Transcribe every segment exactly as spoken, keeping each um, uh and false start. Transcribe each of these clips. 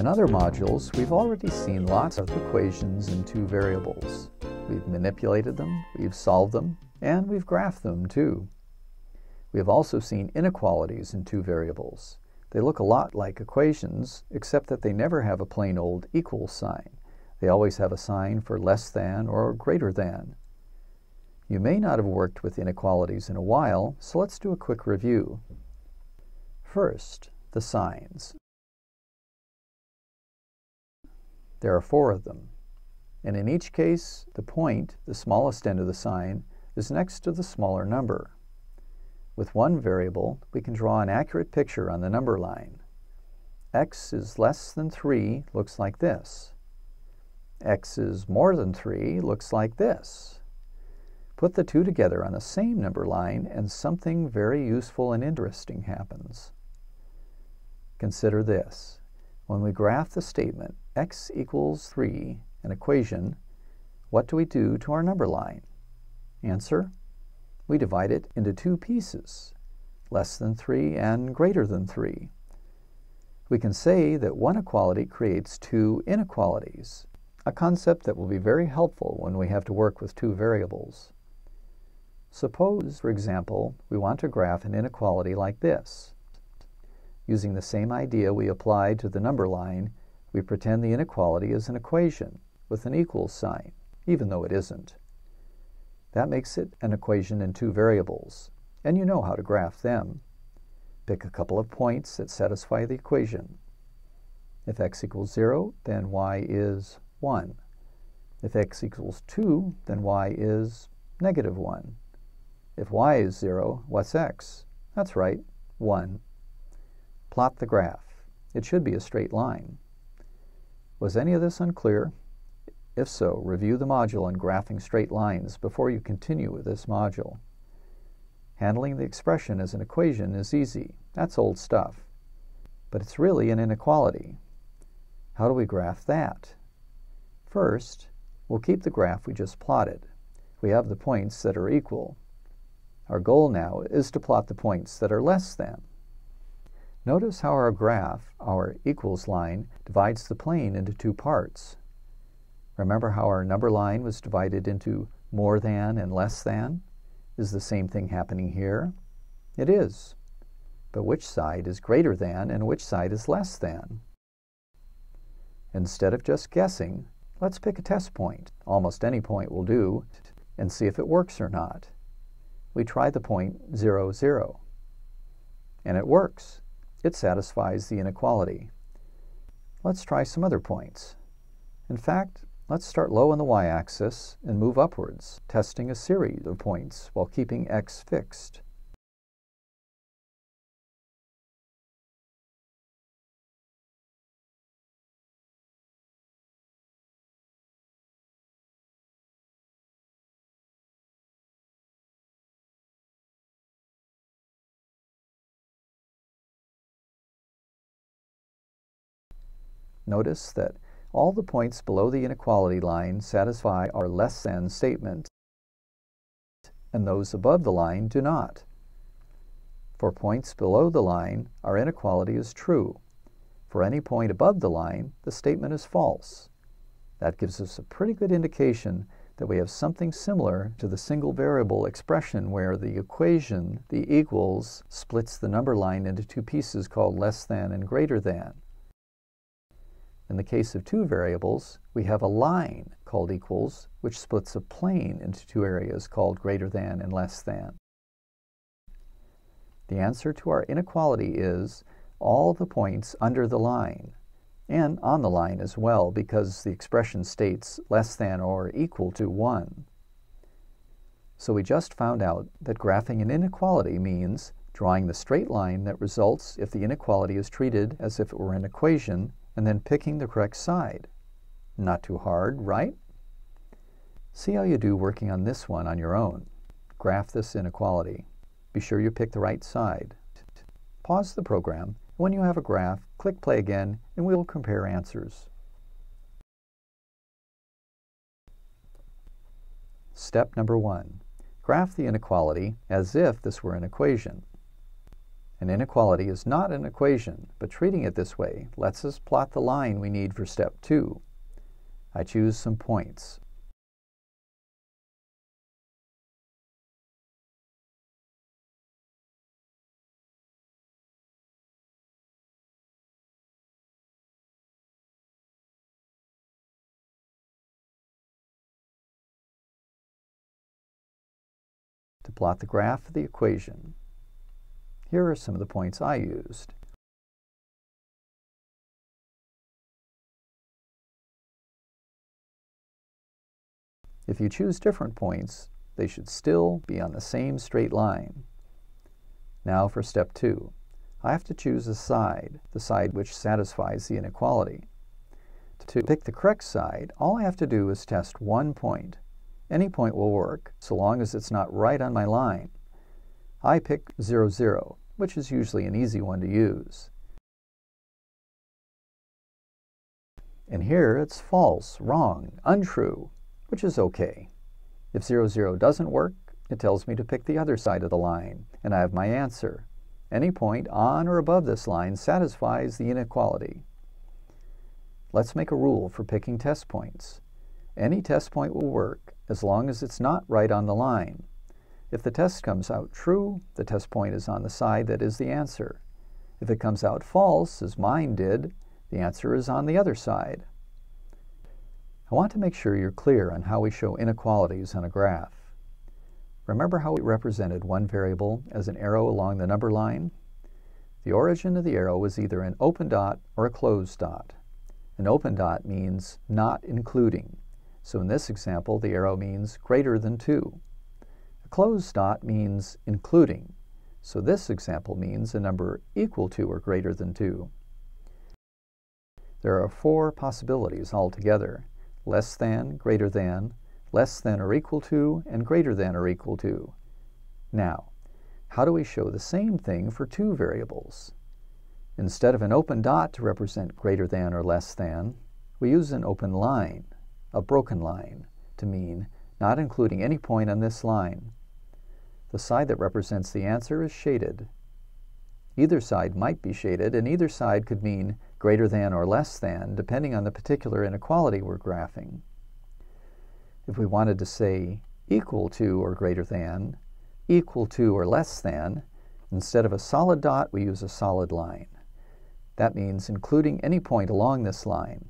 In other modules, we've already seen lots of equations in two variables. We've manipulated them, we've solved them, and we've graphed them too. We have also seen inequalities in two variables. They look a lot like equations, except that they never have a plain old equal sign. They always have a sign for less than or greater than. You may not have worked with inequalities in a while, so let's do a quick review. First, the signs. There are four of them, and in each case, the point, the smallest end of the sign, is next to the smaller number. With one variable, we can draw an accurate picture on the number line. X is less than three looks like this. X is more than three looks like this. Put the two together on the same number line, and something very useful and interesting happens. Consider this. When we graph the statement x equals three, an equation, what do we do to our number line? Answer, we divide it into two pieces, less than three and greater than three. We can say that one equality creates two inequalities, a concept that will be very helpful when we have to work with two variables. Suppose, for example, we want to graph an inequality like this. Using the same idea we applied to the number line, we pretend the inequality is an equation with an equal sign, even though it isn't. That makes it an equation in two variables, and you know how to graph them. Pick a couple of points that satisfy the equation. If x equals zero, then y is one. If x equals two, then y is negative one. If y is zero, what's x? That's right, one. Plot the graph. It should be a straight line. Was any of this unclear? If so, review the module on graphing straight lines before you continue with this module. Handling the expression as an equation is easy. That's old stuff. But it's really an inequality. How do we graph that? First, we'll keep the graph we just plotted. We have the points that are equal. Our goal now is to plot the points that are less than. Notice how our graph, our equals line, divides the plane into two parts. Remember how our number line was divided into more than and less than? Is the same thing happening here? It is. But which side is greater than and which side is less than? Instead of just guessing, let's pick a test point. Almost any point will do, and see if it works or not. We try the point zero, zero, and it works. It satisfies the inequality. Let's try some other points. In fact, let's start low on the y-axis and move upwards, testing a series of points while keeping x fixed. Notice that all the points below the inequality line satisfy our less than statement, and those above the line do not. For points below the line, our inequality is true. For any point above the line, the statement is false. That gives us a pretty good indication that we have something similar to the single variable expression where the equation, the equals, splits the number line into two pieces called less than and greater than. In the case of two variables, we have a line called equals, which splits a plane into two areas called greater than and less than. The answer to our inequality is all the points under the line, and on the line as well, because the expression states less than or equal to one. So we just found out that graphing an inequality means drawing the straight line that results if the inequality is treated as if it were an equation, and then picking the correct side. Not too hard, right? See how you do working on this one on your own. Graph this inequality. Be sure you pick the right side. Pause the program. When you have a graph, click play again, and we'll compare answers. Step number one. Graph the inequality as if this were an equation. An inequality is not an equation, but treating it this way lets us plot the line we need for step two. I choose some points. To plot the graph of the equation, here are some of the points I used. If you choose different points, they should still be on the same straight line. Now for step two. I have to choose a side, the side which satisfies the inequality. To pick the correct side, all I have to do is test one point. Any point will work, so long as it's not right on my line. I pick zero, zero, which is usually an easy one to use. And here it's false, wrong, untrue, which is okay. If zero, zero doesn't work, it tells me to pick the other side of the line, and I have my answer. Any point on or above this line satisfies the inequality. Let's make a rule for picking test points. Any test point will work as long as it's not right on the line. If the test comes out true, the test point is on the side that is the answer. If it comes out false, as mine did, the answer is on the other side. I want to make sure you're clear on how we show inequalities on a graph. Remember how we represented one variable as an arrow along the number line? The origin of the arrow was either an open dot or a closed dot. An open dot means not including. So in this example, the arrow means greater than two. A closed dot means including, so this example means a number equal to or greater than two. There are four possibilities altogether: less than, greater than, less than or equal to, and greater than or equal to. Now, how do we show the same thing for two variables? Instead of an open dot to represent greater than or less than, we use an open line, a broken line, to mean not including any point on this line. The side that represents the answer is shaded. Either side might be shaded, and either side could mean greater than or less than, depending on the particular inequality we're graphing. If we wanted to say equal to or greater than, equal to or less than, instead of a solid dot, we use a solid line. That means including any point along this line.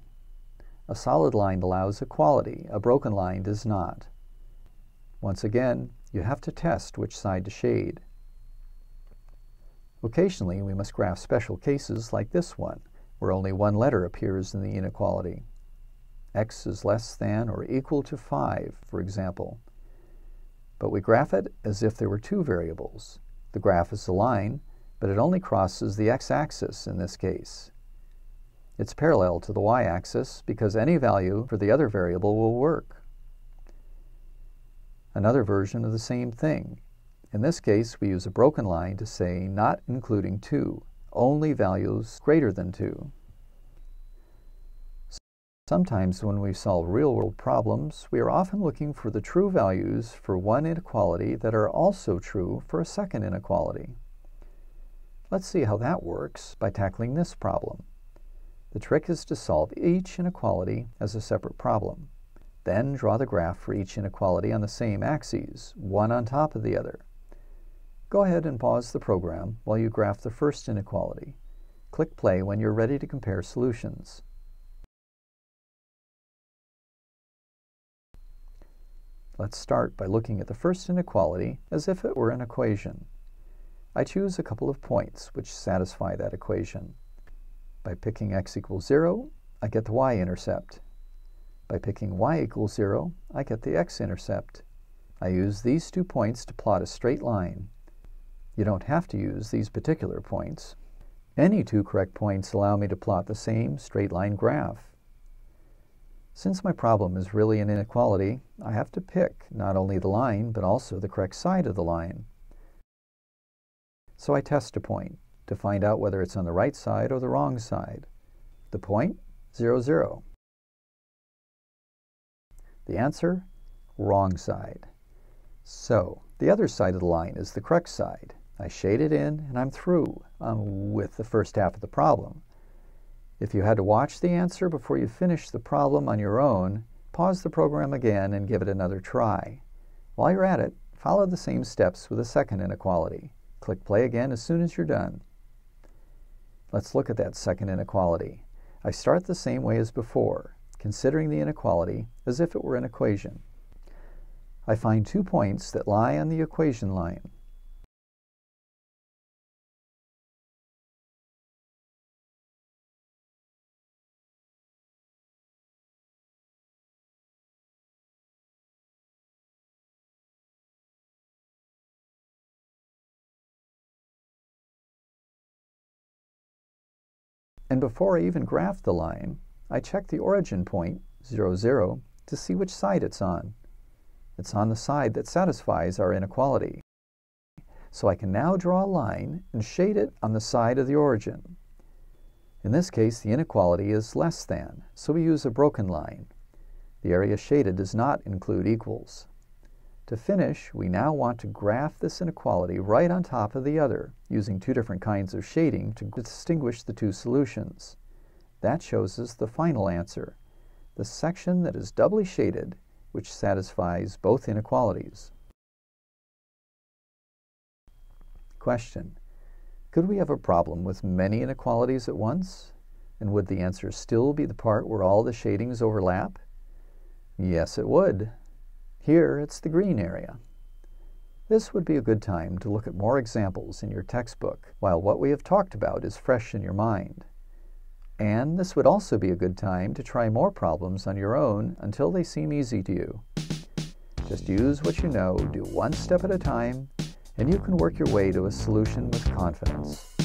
A solid line allows equality, a broken line does not. Once again, you have to test which side to shade. Occasionally, we must graph special cases like this one, where only one letter appears in the inequality. X is less than or equal to five, for example. But we graph it as if there were two variables. The graph is a line, but it only crosses the x-axis in this case. It's parallel to the y-axis because any value for the other variable will work. Another version of the same thing. In this case, we use a broken line to say not including two, only values greater than two. Sometimes when we solve real-world problems, we are often looking for the true values for one inequality that are also true for a second inequality. Let's see how that works by tackling this problem. The trick is to solve each inequality as a separate problem. Then draw the graph for each inequality on the same axes, one on top of the other. Go ahead and pause the program while you graph the first inequality. Click play when you're ready to compare solutions. Let's start by looking at the first inequality as if it were an equation. I choose a couple of points which satisfy that equation. By picking x equals zero, I get the y-intercept. By picking y equals zero, I get the x-intercept. I use these two points to plot a straight line. You don't have to use these particular points. Any two correct points allow me to plot the same straight line graph. Since my problem is really an inequality, I have to pick not only the line, but also the correct side of the line. So I test a point to find out whether it's on the right side or the wrong side. The point, zero, zero. The answer, wrong side. So the other side of the line is the correct side. I shade it in, and I'm through um, with the first half of the problem. If you had to watch the answer before you finish the problem on your own, pause the program again and give it another try. While you're at it, follow the same steps with the second inequality. Click play again as soon as you're done. Let's look at that second inequality. I start the same way as before, considering the inequality as if it were an equation. I find two points that lie on the equation line. And before I even graph the line, I check the origin point, zero, zero, to see which side it's on. It's on the side that satisfies our inequality. So I can now draw a line and shade it on the side of the origin. In this case, the inequality is less than, so we use a broken line. The area shaded does not include equals. To finish, we now want to graph this inequality right on top of the other, using two different kinds of shading to distinguish the two solutions. That shows us the final answer, the section that is doubly shaded, which satisfies both inequalities. Question: could we have a problem with many inequalities at once? And would the answer still be the part where all the shadings overlap? Yes, it would. Here, it's the green area. This would be a good time to look at more examples in your textbook, while what we have talked about is fresh in your mind. And this would also be a good time to try more problems on your own until they seem easy to you. Just use what you know, do one step at a time, and you can work your way to a solution with confidence.